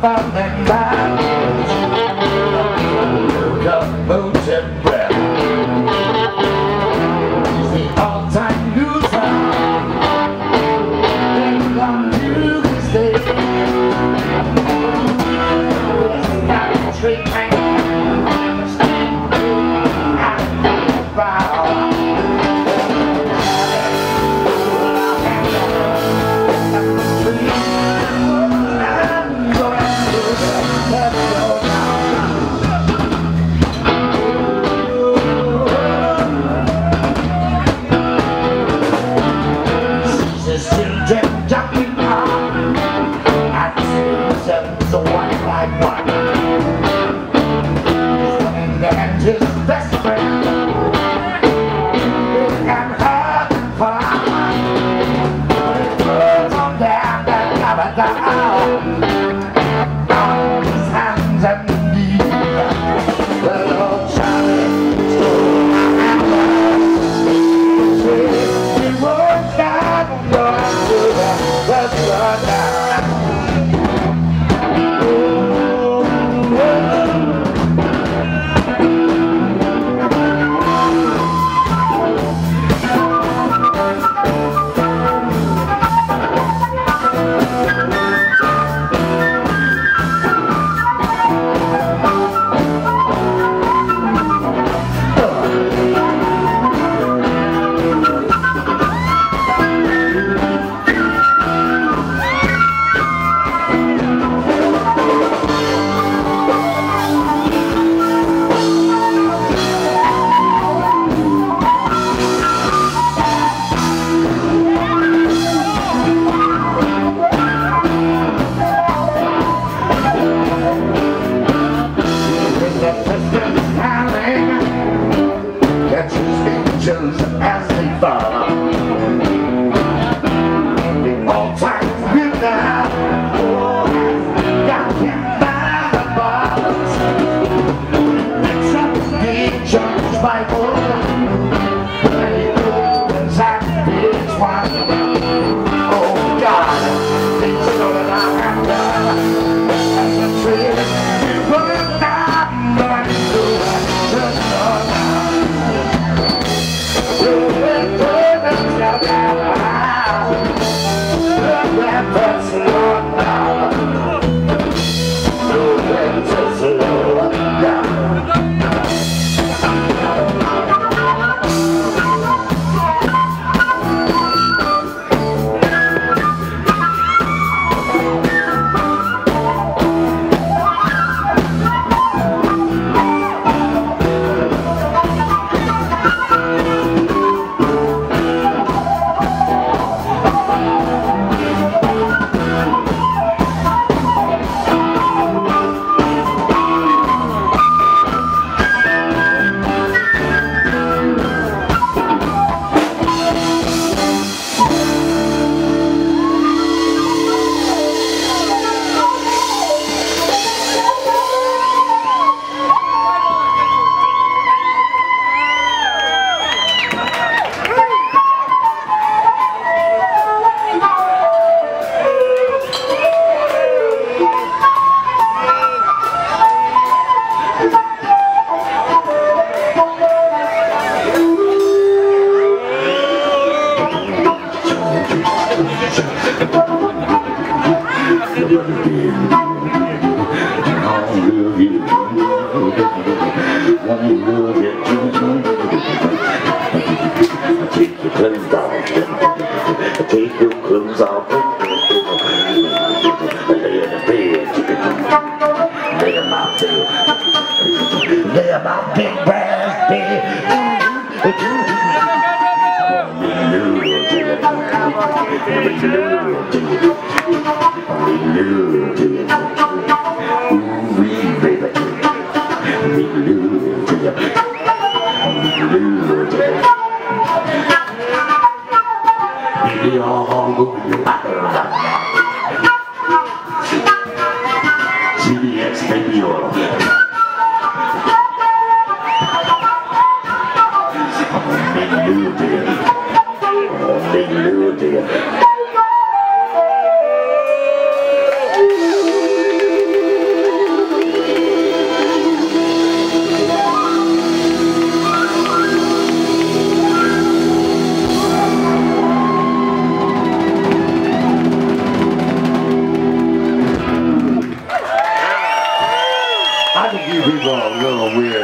falling by. Look up, boots and breath. He's the all-time loser. They come to this day. It's not a trick, man. Hallelujah. wrong, you're a weird.